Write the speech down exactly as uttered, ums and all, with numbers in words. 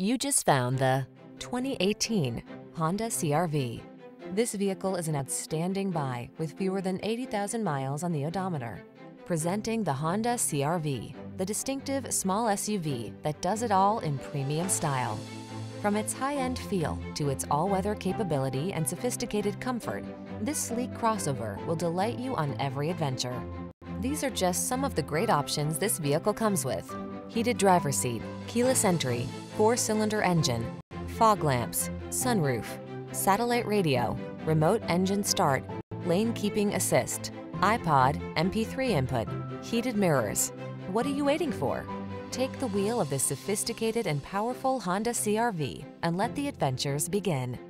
You just found the twenty eighteen Honda C R V. This vehicle is an outstanding buy with fewer than eighty thousand miles on the odometer. Presenting the Honda C R V, the distinctive small S U V that does it all in premium style. From its high-end feel to its all-weather capability and sophisticated comfort, this sleek crossover will delight you on every adventure. These are just some of the great options this vehicle comes with: heated driver's seat, keyless entry, four-cylinder engine, fog lamps, sunroof, satellite radio, remote engine start, lane keeping assist, iPod, M P three input, heated mirrors. What are you waiting for? Take the wheel of this sophisticated and powerful Honda C R V and let the adventures begin.